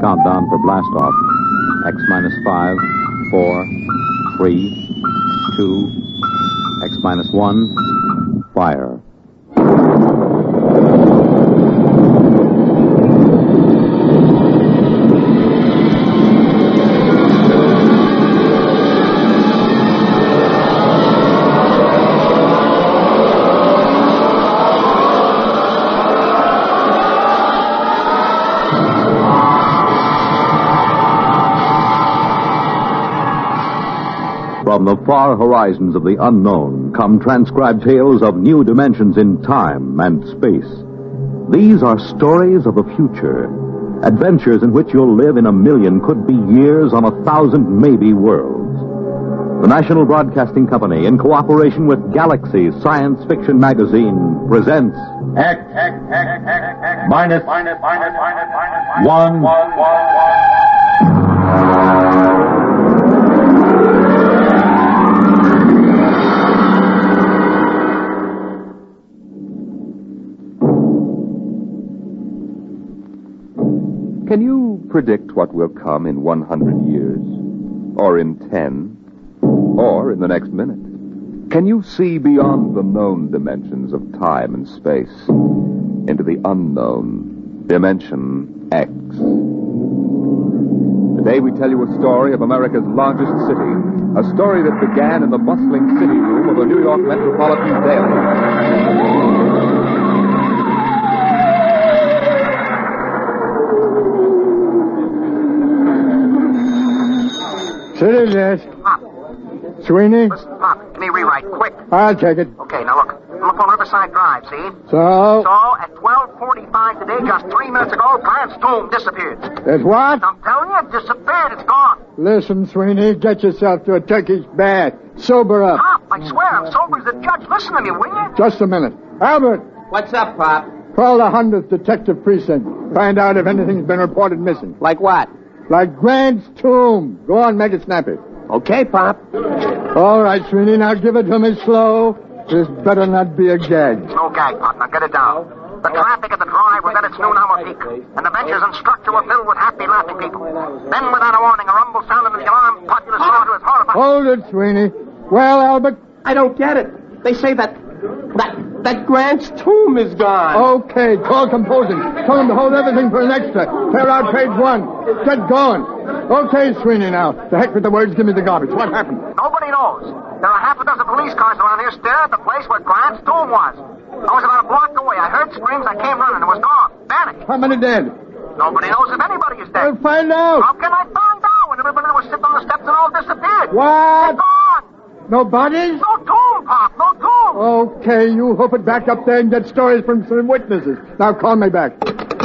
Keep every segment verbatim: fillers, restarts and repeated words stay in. Countdown for blast off. X minus five, four, three, two, X minus one, fire. From the far horizons of the unknown come transcribed tales of new dimensions in time and space. These are stories of the future, adventures in which you'll live in a million could-be years on a thousand maybe worlds. The National Broadcasting Company, in cooperation with Galaxy Science Fiction Magazine, presents X Minus One. Can you predict what will come in one hundred years? Or in ten? Or in the next minute? Can you see beyond the known dimensions of time and space into the unknown dimension X? Today we tell you a story of America's largest city, a story that began in the bustling city room of a New York metropolitan daily. Citizens. Pop. Sweeney? Pop, give me a rewrite, quick. I'll take it. Okay, now look. I'm up on Riverside Drive, see? So? So, at twelve forty-five today, just three minutes ago, Grant's tomb disappeared. It's what? I'm telling you, it disappeared. It's gone. Listen, Sweeney, get yourself to a Turkish bath. Sober up. Pop, I swear, I'm sober as the judge. Listen to me, will you? Just a minute. Albert. What's up, Pop? Call the hundredth Detective Precinct. Find out if anything's been reported missing. Like what? Like Grant's tomb. Go on, make it snappy. Okay, Pop. All right, Sweeney, now give it to me slow. This better not be a gag. It's no gag, Pop. Now get it down. The traffic at the drive was at its noon hour peak, and the benches and structure were filled with happy, laughing people. Then, without a warning, a rumble sounded and the alarm populace saw to his horrified... Hold it, Sweeney. Well, Albert? I don't get it. They say that... that... That Grant's tomb is gone. Okay, call composing. Tell him to hold everything for an extra. Tear out page one. Get going. Okay, Sweeney, now. The heck with the words, give me the garbage. What happened? Nobody knows. There are half a dozen police cars around here staring at the place where Grant's tomb was. I was about a block away. I heard screams. I came running. It was gone. Vanished. How many dead? Nobody knows if anybody is dead. We'll find out. How can I find out when everybody was sitting on the steps and all disappeared? What? They're gone. No bodies? No tomb, Pop. No tomb. Okay, you hoop it back up there and get stories from some witnesses. Now call me back.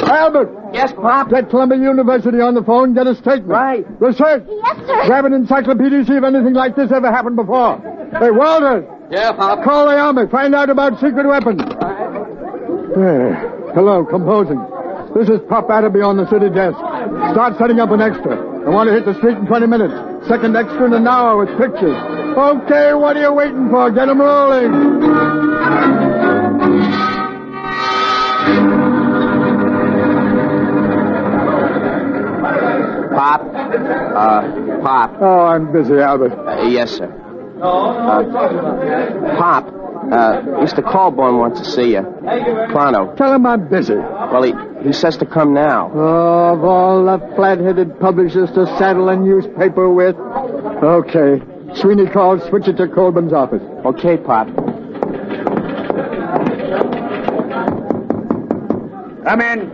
Albert! Yes, Pop? Get Columbia University on the phone, get a statement. Right. Research! Yes, sir! Grab an encyclopedia, see if anything like this ever happened before. Hey, Walters! Yeah, Pop? Call the Army, find out about secret weapons. Right. There. Hello, composing. This is Pop Atterby on the city desk. Start setting up an extra. I want to hit the street in twenty minutes. Second extra in an hour with pictures. Okay, what are you waiting for? Get them rolling. Pop? Uh, Pop? Oh, I'm busy, Albert. Uh, yes, sir. Uh, Pop, uh, Mister Colborn wants to see you. Pronto. Tell him I'm busy. Well, he... He says to come now. Oh, of all the flat-headed publishers to saddle a newspaper with. Okay. Sweeney called. Switch it to Colborne's office. Okay, Pop. Come in.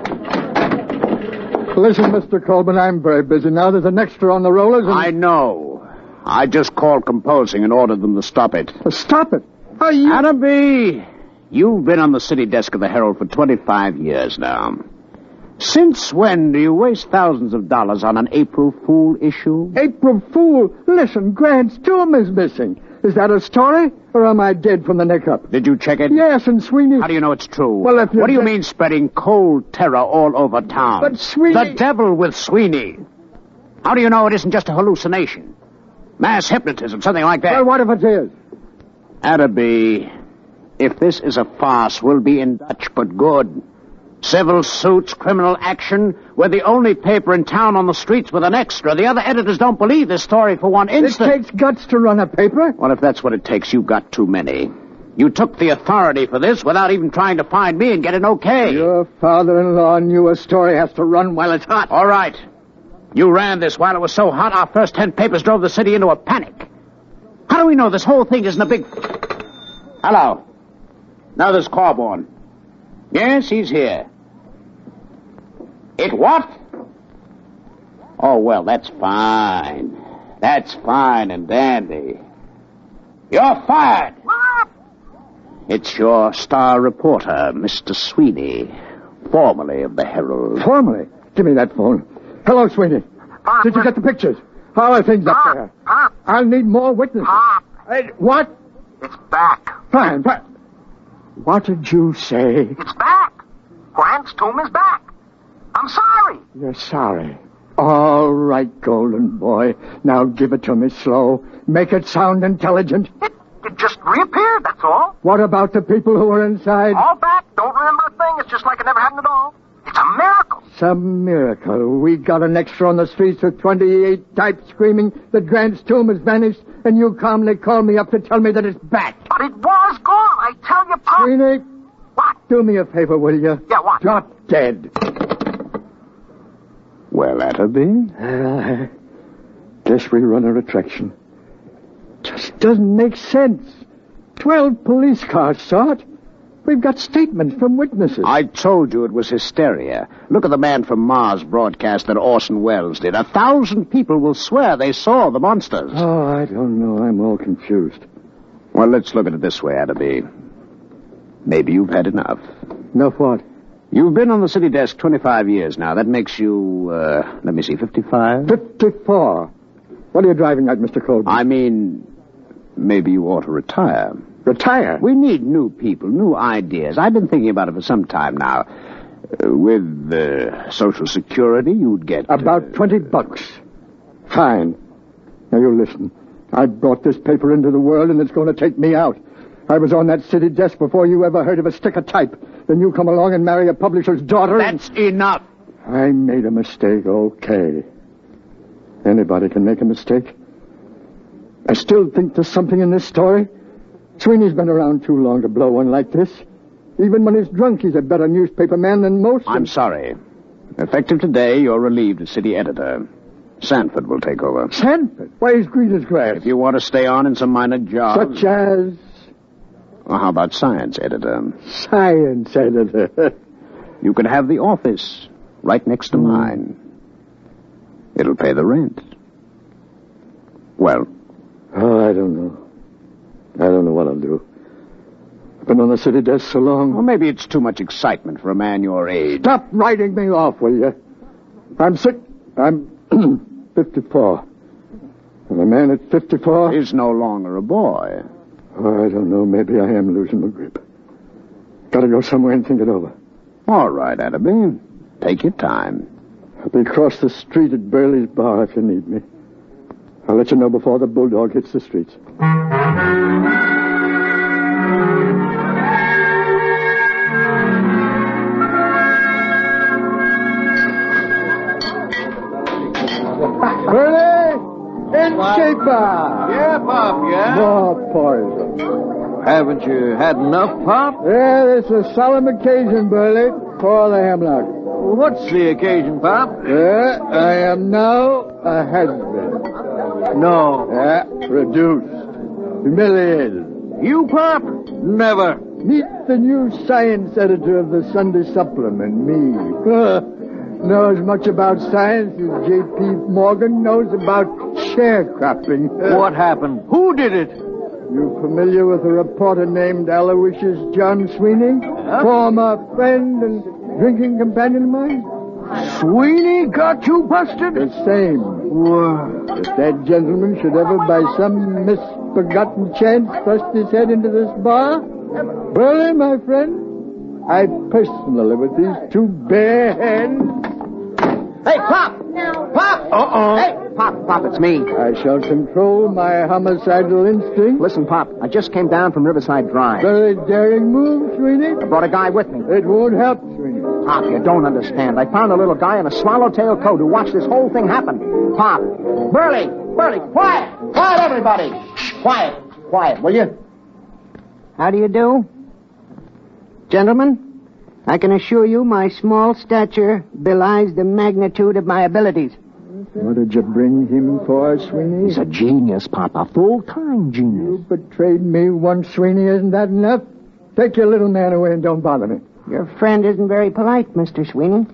Listen, Mister Colborne, I'm very busy now. There's an extra on the rollers. And... I know. I just called composing and ordered them to stop it. Oh, stop it? Are you... Atterby, you've been on the city desk of the Herald for twenty-five years now. Since when do you waste thousands of dollars on an April Fool issue? April Fool? Listen, Grant's tomb is missing. Is that a story, or am I dead from the neck up? Did you check it? Yes, and Sweeney... How do you know it's true? Well, if you... What do you mean spreading cold terror all over town? But Sweeney... The devil with Sweeney. How do you know it isn't just a hallucination? Mass hypnotism, something like that. Well, what if it is? Atterby, if this is a farce, we'll be in Dutch, but good... Civil suits, criminal action. We're the only paper in town on the streets with an extra. The other editors don't believe this story for one instant. It takes guts to run a paper. Well, if that's what it takes, you've got too many. You took the authority for this without even trying to find me and get an okay. Your father-in-law knew a story has to run while it's hot. All right. You ran this while it was so hot, our first ten papers drove the city into a panic. How do we know this whole thing isn't a big... Hello. Now there's Corborn. Yes, he's here. It what? Oh, well, that's fine. That's fine and dandy. You're fired. It's your star reporter, Mister Sweeney, formerly of the Herald. Formerly? Give me that phone. Hello, Sweeney. Did you get the pictures? How are things up there? I'll need more witnesses. Hey, what? It's back. Fine, but... What did you say? It's back. Grant's tomb is back. I'm sorry. You're sorry. All right, golden boy. Now give it to me slow. Make it sound intelligent. It, it just reappeared, that's all. What about the people who were inside? All back. Don't remember a thing. It's just like it never happened at all. It's a miracle. It's a miracle. We got an extra on the streets with twenty-eight types screaming that Grant's tomb has vanished, and you calmly call me up to tell me that it's back. But it was gone, I tell you, Pop. Sweeney. What? Do me a favor, will you? Yeah, what? Drop dead. Well, Atterby. Uh, guess we run a retraction. Just doesn't make sense. Twelve police cars saw it. We've got statements from witnesses. I told you it was hysteria. Look at the Man from Mars broadcast that Orson Welles did. A thousand people will swear they saw the monsters. Oh, I don't know. I'm all confused. Well, let's look at it this way, Atterby. Maybe you've had enough. Enough what? You've been on the city desk twenty-five years now. That makes you, uh, let me see, fifty-five? fifty-four. What are you driving at, Mister Colby? I mean, maybe you ought to retire. Retire? We need new people, new ideas. I've been thinking about it for some time now. Uh, with uh, Social Security, you'd get... About uh, twenty bucks. Fine. Now, you listen. I brought this paper into the world, and it's going to take me out. I was on that city desk before you ever heard of a stick of type. Then you come along and marry a publisher's daughter. That's and... enough. I made a mistake, okay. Anybody can make a mistake. I still think there's something in this story. Sweeney's been around too long to blow one like this. Even when he's drunk, he's a better newspaper man than most. I'm sorry. Effective today, you're relieved as city editor. Sanford will take over. Sanford? Why, he's green as grass. If you want to stay on in some minor job... Such as? Well, how about science editor? Science editor. You could have the office right next to mm. mine. It'll pay the rent. Well? Oh, I don't know. I don't know what I'll do. I've been on the city desk so long. Well, maybe it's too much excitement for a man your age. Stop writing me off, will you? I'm sick. I'm fifty-four. And a man at fifty-four... is no longer a boy. Oh, I don't know. Maybe I am losing my grip. Gotta go somewhere and think it over. All right, Atterby. Take your time. I'll be across the street at Burley's Bar if you need me. I'll let you know before the bulldog hits the streets. Yeah, Pop, yeah? More poison. Haven't you had enough, Pop? Yeah, it's a solemn occasion, Burley. Call the hemlock. What's the occasion, Pop? Yeah, I am now a husband. No. Yeah, reduced. Humiliated. You, Pop? Never. Meet the new science editor of the Sunday Supplement, me. Uh, know as much about science as J P Morgan knows about sharecropping. What happened? Who did it? You familiar with a reporter named Aloysius John Sweeney? Huh? Former friend and drinking companion of mine? Sweeney got you busted? The same. What? If that gentleman should ever, by some misbegotten chance, thrust his head into this bar, Burley, my friend, I personally, with these two bare hands... Hey, Pop! Pop! Uh-oh. Hey! Pop, Pop, it's me. I shall control my homicidal instinct. Listen, Pop, I just came down from Riverside Drive. Very daring move, Sweeney. I brought a guy with me. It won't help, Sweeney. Pop, you don't understand. I found a little guy in a swallowtail coat who watched this whole thing happen. Pop. Burley! Burley, quiet! Quiet, everybody! Quiet. Quiet, will you? How do you do? Gentlemen? I can assure you my small stature belies the magnitude of my abilities. What did you bring him for, Sweeney? He's a genius, Pop, a full-time genius. You betrayed me once, Sweeney. Isn't that enough? Take your little man away and don't bother me. Your friend isn't very polite, Mister Sweeney.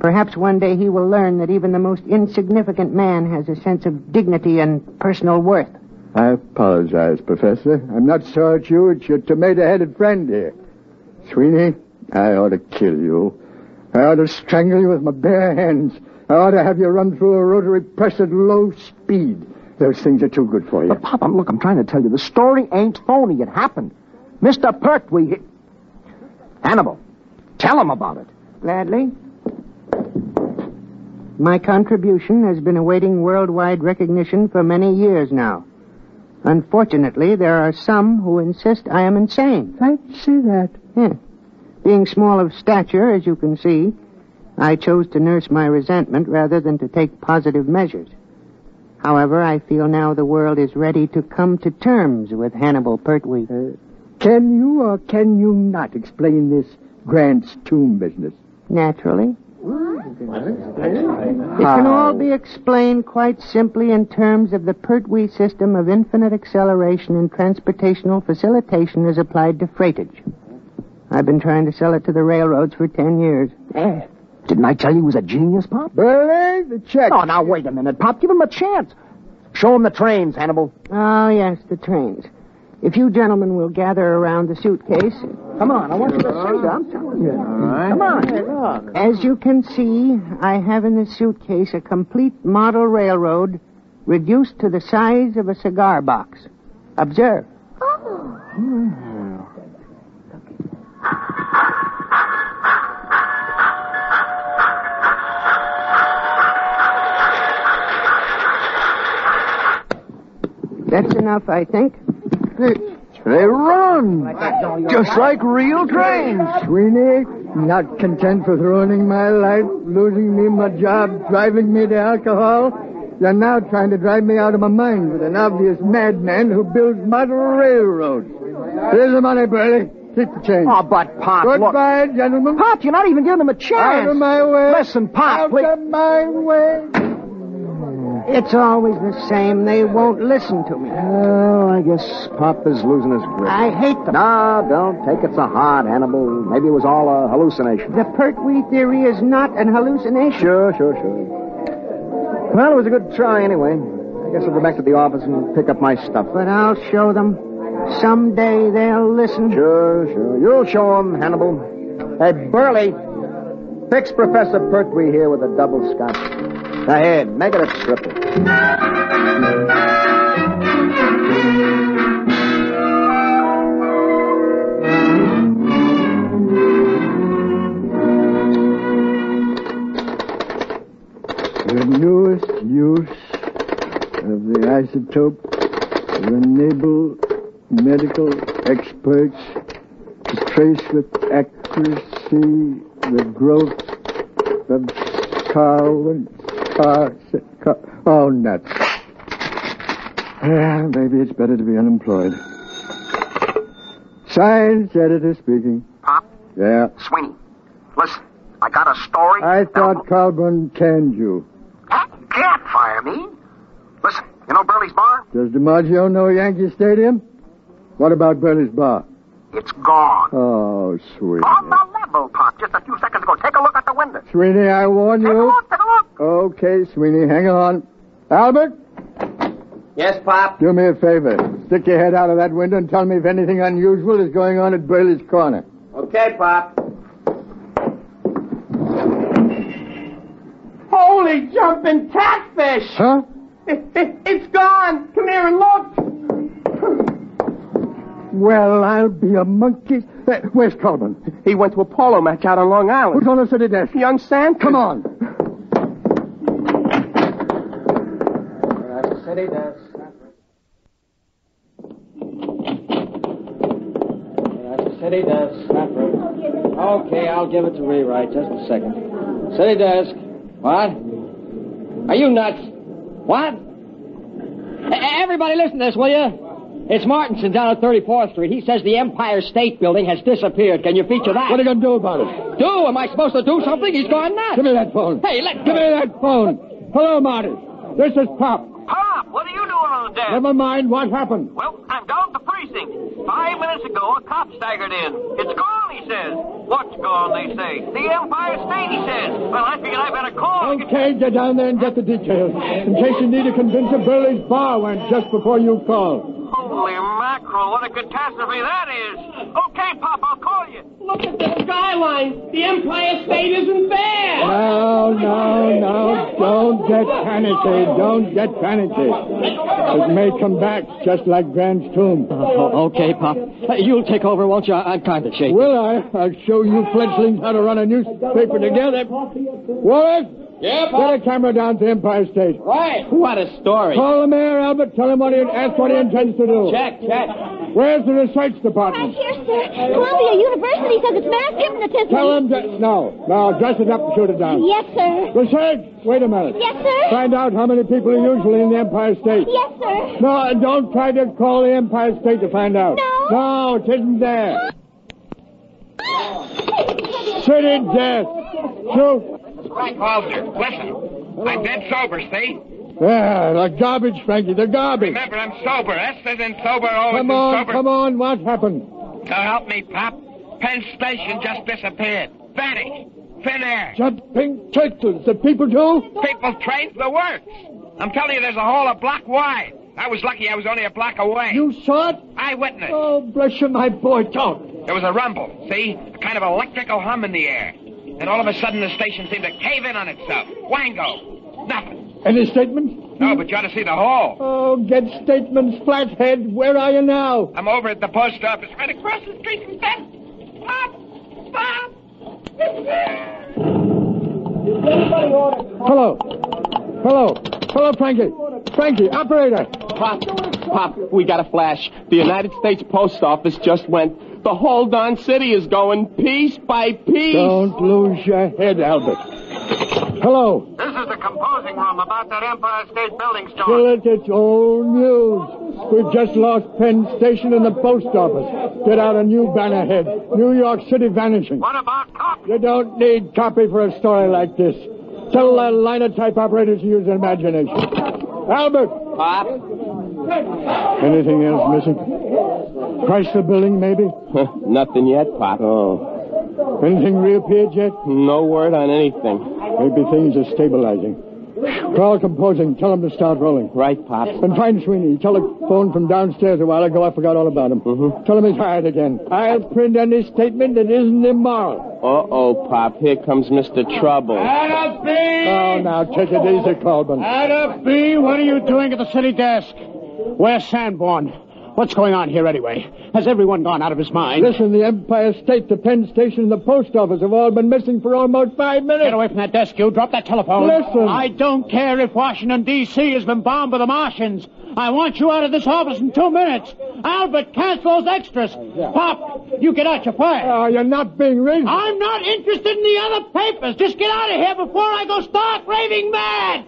Perhaps one day he will learn that even the most insignificant man has a sense of dignity and personal worth. I apologize, Professor. I'm not sorry at you. It's your tomato-headed friend here. Sweeney, I ought to kill you. I ought to strangle you with my bare hands. I ought to have you run through a rotary press at low speed. Those things are too good for you. But, Pop, I'm, look, I'm trying to tell you, the story ain't phony. It happened. Mister Pertwee... It... Hannibal, tell him about it. Gladly. My contribution has been awaiting worldwide recognition for many years now. Unfortunately, there are some who insist I am insane. I see that. Yeah. Being small of stature, as you can see, I chose to nurse my resentment rather than to take positive measures. However, I feel now the world is ready to come to terms with Hannibal Pertwee. Uh, can you or can you not explain this Grant's tomb business? Naturally. It can all be explained quite simply in terms of the Pertwee system of infinite acceleration and transportational facilitation as applied to freightage. I've been trying to sell it to the railroads for ten years. Eh? Didn't I tell you he was a genius, Pop? Burley, the check. Oh, now, wait a minute, Pop. Give him a chance. Show him the trains, Hannibal. Oh, yes, the trains. If you gentlemen will gather around the suitcase... Come on, I want you to see that. I'm telling you. Right. Come on. As you can see, I have in this suitcase a complete model railroad reduced to the size of a cigar box. Observe. Oh. Hmm. That's enough, I think. They run, just like real trains. Sweeney, not content with ruining my life, losing me my job, driving me to alcohol, you're now trying to drive me out of my mind with an obvious madman who builds model railroads. Here's the money, Burley. Keep the change. Oh, but, Pop, Goodbye, look. Gentlemen. Pop, you're not even giving them a chance. Out of my way. Listen, Pop, Out please. of my way. It's always the same. They won't listen to me. Oh, I guess Pop is losing his grip. I hate them. No, don't take it so hard, Hannibal. Maybe it was all a hallucination. The Pertwee theory is not an hallucination. Sure, sure, sure. Well, it was a good try anyway. I guess I'll go back to the office and pick up my stuff. But I'll show them. Someday they'll listen. Sure, sure. You'll show them, Hannibal. Hey, Burley, fix Professor Pertwee here with a double scotch. Go ahead, make it a triple. The newest use of the isotope will enable medical experts to trace with accuracy the growth of scarlet. Uh, oh, nuts. Uh, maybe it's better to be unemployed. Science editor speaking. Pop? Yeah? Sweeney, listen, I got a story. I thought Calvin canned you. You can't fire me. Listen, you know Burley's Bar? Does DiMaggio know Yankee Stadium? What about Burley's Bar? It's gone. Oh, Sweeney. On the level, Pop, just a few seconds ago. Take a look at the window. Sweeney, I warn you. Take a look, take a look. Okay, Sweeney, hang on. Albert? Yes, Pop? Do me a favor. Stick your head out of that window and tell me if anything unusual is going on at Burley's Corner. Okay, Pop. Holy jumping catfish! Huh? It, it, it's gone! Come here and look! Well, I'll be a monkey. Where's Colvin? He went to a polo match out on Long Island. Who's on the city desk? Young Sam? Come on. At eight hours. City desk, not right. Okay, I'll give it to rewrite. Just a second. City desk. What? Are you nuts? What? A- everybody listen to this, will you? It's Martinson down at thirty-fourth street. He says the Empire State Building has disappeared. Can you feature that? What are you going to do about it? Do? Am I supposed to do something? He's gone nuts. Give me that phone. Hey, let Give me that phone. Hello, Martin. This is Pop. Pop, what are you doing on deck? Never mind what happened. Well, I'm down at the precinct. Five minutes ago, a cop staggered in. It's gone, he says. What's gone, they say. The Empire State, he says. Well, I figured I better call. Okay, get down there and get the details. In case you need to convince a Burley's Bar went just before you called. Holy mackerel, what a catastrophe that is. Okay, Pop, I'll call you. Look at the skyline. The Empire State isn't there. No, no, no. Don't get panicky. Don't get panicky. It may come back just like Grant's tomb. Oh, okay, Pop. You'll take over, won't you? I'm kind of shaky. Will I? I'll show you fledglings how to run a newspaper together. Wallace? Yeah, Pop? Get a camera down to Empire State. Right. What a story. Call the mayor, Albert. Tell him what he, ask what he intends to do. Check, check. Where's the research department? Right here, sir. Columbia University says it's mass hypnotism. Tell him to... No. No, dress it up and shoot it down. Yes, sir. Research. Wait a minute. Yes, sir. Find out how many people are usually in the Empire State. Yes, sir. No, don't try to call the Empire State to find out. No. No, it isn't there. City death. Shoot. Frank Halder, listen. I'm dead sober, see? Yeah, they're garbage, Frankie. They're garbage. Remember, I'm sober. S isn't sober, always come on, sober. Come on, what happened? So help me, Pop. Penn Station just disappeared. Vanished. Thin air. Jumping turtles. The people do? People trained for the works. I'm telling you, there's a hole a block wide. I was lucky I was only a block away. You saw it? I witnessed. Oh, bless you, my boy, don't. There was a rumble, see? A kind of electrical hum in the air. And all of a sudden, the station seemed to cave in on itself. Wango. Nothing. Any statement? No, but you ought to see the hole. Oh, get statements, flathead. Where are you now? I'm over at the post office, right across the street from Penn. Pop! Pop! Hello. Hello. Hello, Frankie. Frankie, operator. Pop, Pop, we got a flash. The United States Post Office just went... The whole darn city is going piece by piece. Don't lose your head, Albert. Hello. This is the composing room about that Empire State Building story. Still at its own news. We've just lost Penn Station and the post office. Get out a new banner head. New York City vanishing. What about copy? You don't need copy for a story like this. Tell the linotype operators to use their imagination. Albert. Pop. Anything else missing? Chrysler building, maybe? Nothing yet, Pop. Oh. Anything reappeared yet? No word on anything. Maybe things are stabilizing. Call composing. Tell them to start rolling. Right, Pop. And find Sweeney. Telephone from downstairs a while ago. I forgot all about him. Mm-hmm. Tell him he's hired again. I'll print any statement that isn't immoral. Uh-oh, Pop. Here comes Mister Trouble. Atta B! Oh, now, take it easy, Colvin. Atta B, what are you doing at the city desk? Where's Sanborn? What's going on here, anyway? Has everyone gone out of his mind? Listen, the Empire State, the Penn Station, and the post office have all been missing for almost five minutes. Get away from that desk, you. Drop that telephone. Listen. I don't care if Washington, D C has been bombed by the Martians. I want you out of this office in two minutes. Albert, cancel those extras. Pop, you get out your fire. Oh, you're not being reasonable. I'm not interested in the other papers. Just get out of here before I go start raving mad.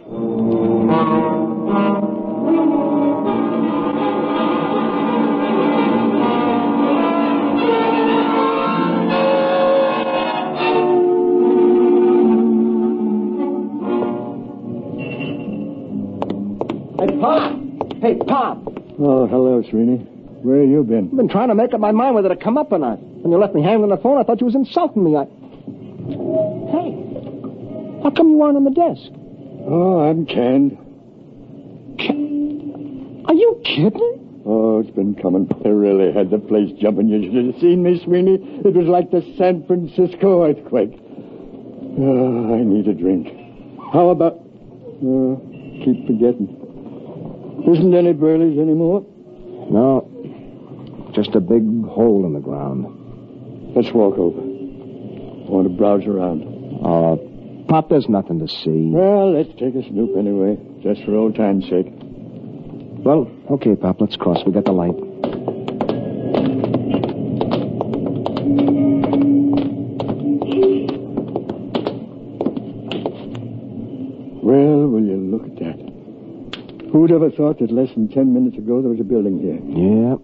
Pop! Hey, Pop! Oh, hello, Srini. Where have you been? I've been trying to make up my mind whether to come up or not. When you left me hanging on the phone, I thought you was insulting me. I... Hey, how come you aren't on the desk? Oh, I'm canned. Can... Are you kidding? Oh, it's been coming. I really had the place jumping. You should have seen me, Srini. It was like the San Francisco earthquake. Oh, I need a drink. How about... Oh, keep forgetting. Isn't any Burleys anymore? No. Just a big hole in the ground. Let's walk over. I want to browse around. Uh, Pop, there's nothing to see. Well, let's take a snoop anyway, just for old time's sake. Well, okay, Pop, let's cross. We got the light. Well, will you look at that? Who'd ever thought that less than ten minutes ago there was a building here? Yeah.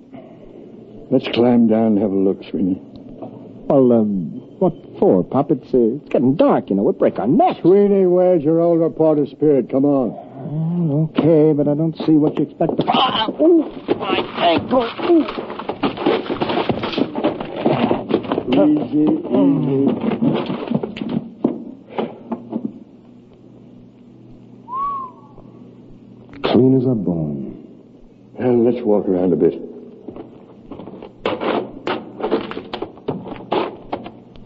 Let's climb down and have a look, Sweeney. Well, um, what for, Pop? It's, uh, it's getting dark, you know. We'll break our necks. Sweeney, where's your old reporter spirit? Come on. Oh, okay, but I don't see what you expect to... Ah, ooh, my ankle. Ooh. Easy, easy. Clean as a bone. Well, let's walk around a bit.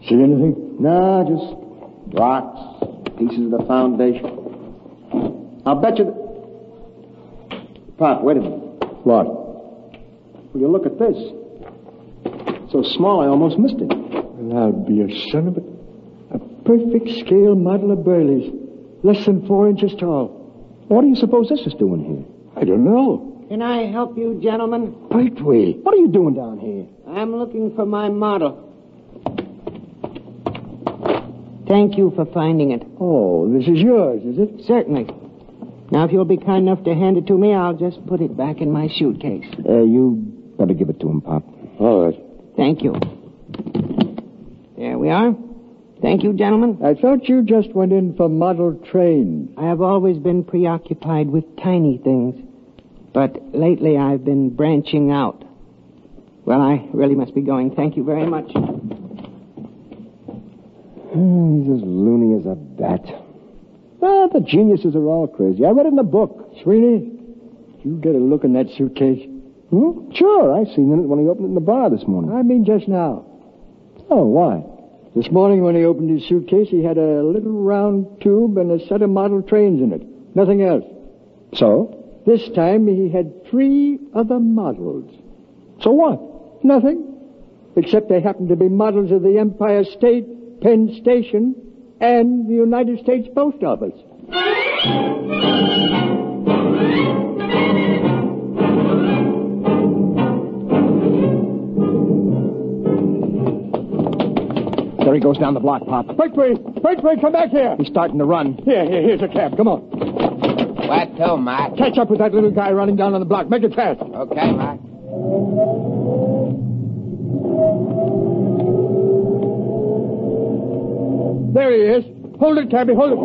See anything? No, just rocks, pieces of the foundation. I'll bet you that... Pop, wait a minute. What? Will you look at this? It's so small I almost missed it. Well, I'll be a son of a... A perfect scale model of Burley's. Less than four inches tall. What do you suppose this is doing here? I don't know. Can I help you, gentlemen? Pertwee, what are you doing down here? I'm looking for my model. Thank you for finding it. Oh, this is yours, is it? Certainly. Now, if you'll be kind enough to hand it to me, I'll just put it back in my suitcase. Uh, you better give it to him, Pop. All right. Thank you. There we are. Thank you, gentlemen. I thought you just went in for model trains. I have always been preoccupied with tiny things, but lately I've been branching out. Well, I really must be going. Thank you very much. Oh, he's as loony as a bat. Oh, the geniuses are all crazy. I read it in the book. Sweeney, you get a look in that suitcase. Hmm? Sure, I seen it when he opened it in the bar this morning. I mean just now. Oh, why? This morning when he opened his suitcase, he had a little round tube and a set of model trains in it. Nothing else. So? This time he had three other models. So what? Nothing. Except they happened to be models of the Empire State, Penn Station, and the United States Post Office. There he goes down the block, Pop. Pertwee! Pertwee, come back here! He's starting to run. Here, here, here's a cab. Come on. What to, Mark? Catch up with that little guy running down on the block. Make it fast. Okay, Mark. There he is. Hold it, Tabby, hold it.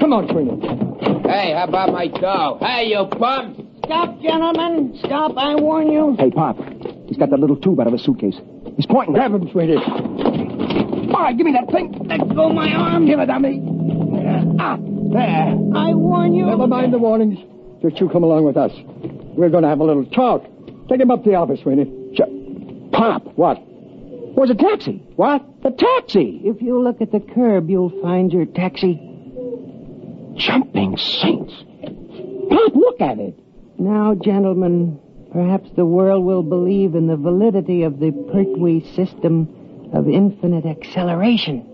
Come on, Sweeney. Hey, how about my dough? Hey, you bums! Stop, gentlemen. Stop, I warn you. Hey, Pop, he's got that little tube out of his suitcase. He's pointing. Grab him, Sweeney. All right, give me that thing. Let go my arm. Give it to me. Ah, there. I warn you. Never mind the warnings. Just you come along with us. We're going to have a little talk. Take him up to the office, Sweeney. Sure. Pop. What? Where's the taxi? What? The taxi! If you look at the curb, you'll find your taxi. Jumping saints! Pop, look at it! Now, gentlemen, perhaps the world will believe in the validity of the Pertwee system of infinite acceleration.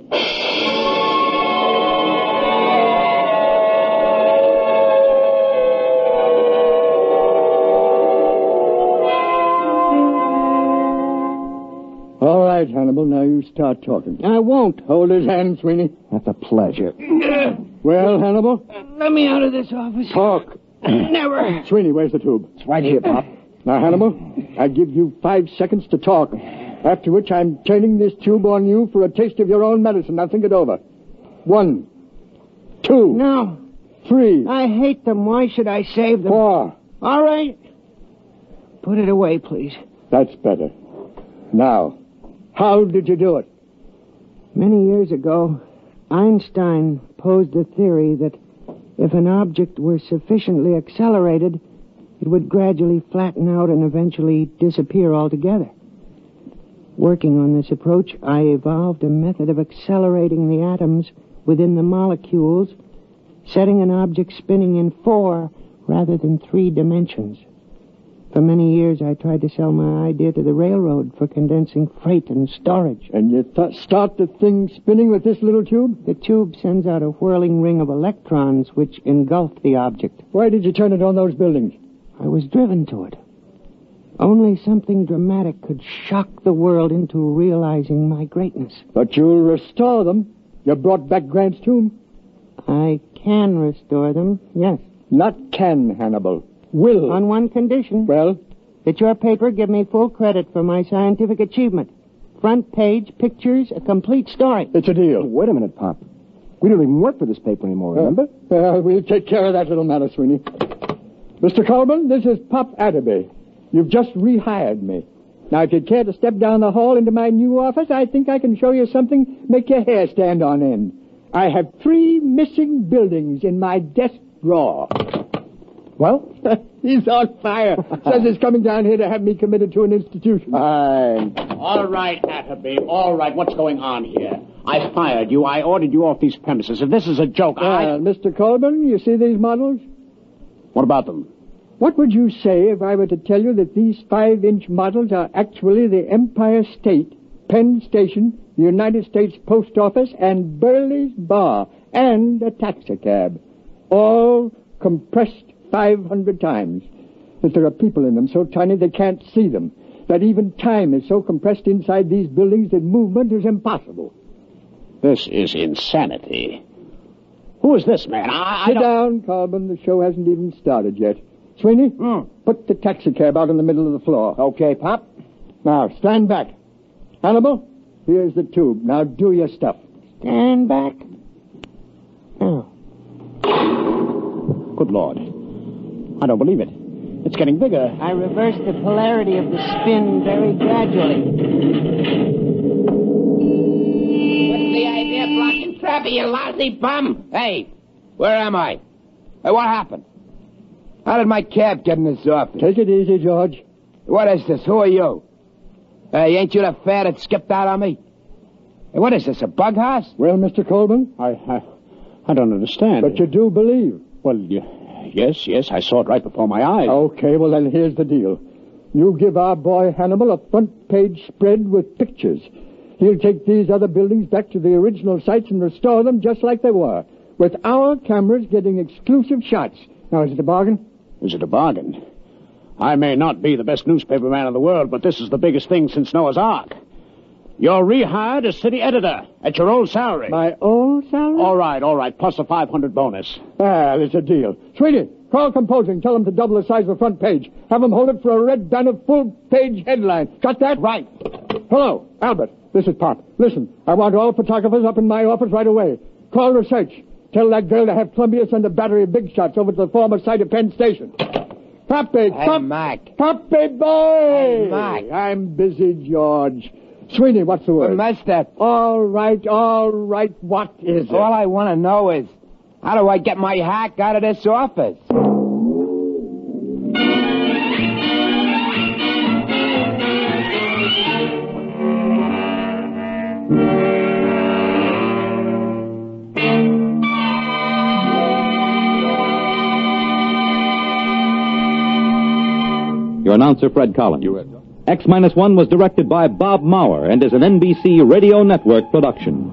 Hannibal, now you start talking. I won't. Hold his hand, Sweeney. That's a pleasure. Well, Hannibal? Uh, let me out of this office. Talk. Never. Sweeney, where's the tube? It's right here, Pop. Now, Hannibal, I give you five seconds to talk, after which I'm turning this tube on you for a taste of your own medicine. Now, think it over. One. Two. No. Three. I hate them. Why should I save them? Four. All right. Put it away, please. That's better. Now... How did you do it? Many years ago, Einstein posed the theory that if an object were sufficiently accelerated, it would gradually flatten out and eventually disappear altogether. Working on this approach, I evolved a method of accelerating the atoms within the molecules, setting an object spinning in four rather than three dimensions. For many years, I tried to sell my idea to the railroad for condensing freight and storage. And you th- start the thing spinning with this little tube? The tube sends out a whirling ring of electrons which engulf the object. Why did you turn it on those buildings? I was driven to it. Only something dramatic could shock the world into realizing my greatness. But you'll restore them. You brought back Grant's tomb. I can restore them, yes. Not can, Hannibal. Will. On one condition. Well? That your paper give me full credit for my scientific achievement. Front page, pictures, a complete story. It's a deal. Wait a minute, Pop. We don't even work for this paper anymore, remember? Uh, uh, we'll take care of that little matter, Sweeney. Mister Coleman, this is Pop Adderby. You've just rehired me. Now, if you'd care to step down the hall into my new office, I think I can show you something, make your hair stand on end. I have three missing buildings in my desk drawer. Well? He's on fire. Says he's coming down here to have me committed to an institution. I... All right, Atterby, all right. What's going on here? I fired you. I ordered you off these premises. If this is a joke, uh, I... Mister Coleman, you see these models? What about them? What would you say if I were to tell you that these five-inch models are actually the Empire State, Penn Station, the United States Post Office, and Burley's Bar, and a taxicab, all compressed five hundred times, that there are people in them so tiny they can't see them, that even time is so compressed inside these buildings that movement is impossible. This is insanity. Who is this man? I, I Sit down, Coleman. The show hasn't even started yet. Sweeney, mm. put the taxicab out in the middle of the floor. Okay, Pop. Now, stand back. Hannibal, here's the tube. Now do your stuff. Stand back. Oh. Good Lord. I don't believe it. It's getting bigger. I reversed the polarity of the spin very gradually. What's the idea of blocking traffic, you lousy bum? Hey, where am I? Hey, what happened? How did my cab get in this office? Take it easy, George. What is this? Who are you? Hey, ain't you the fare that skipped out on me? Hey, what is this, a bug house? Well, Mister Coleman? I, I, I don't understand. But you do believe. Well, yes, yes, I saw it right before my eyes. Okay, well, then here's the deal. You give our boy Hannibal a front-page spread with pictures. He'll take these other buildings back to the original sites and restore them just like they were, with our cameras getting exclusive shots. Now, is it a bargain? Is it a bargain? I may not be the best newspaper man in the world, but this is the biggest thing since Noah's Ark. You're rehired as city editor at your old salary. My old salary? All right, all right, plus a five hundred bonus. Well, it's a deal. Sweetie, call composing. Tell them to double the size of the front page. Have them hold it for a red banner full-page headline. Got that? Right. Hello, Albert. This is Pop. Listen, I want all photographers up in my office right away. Call research. Tell that girl to have Columbia send a battery of big shots over to the former site of Penn Station. Poppy, Pop, hey, Mac. Poppy boy! Hey, Mac. I'm busy, George. Sweeney, what's the word? A mustache. All right, all right, what is it? All I want to know is, how do I get my hack out of this office? Your announcer, Fred Collins. X Minus One was directed by Bob Maurer and is an N B C Radio Network production.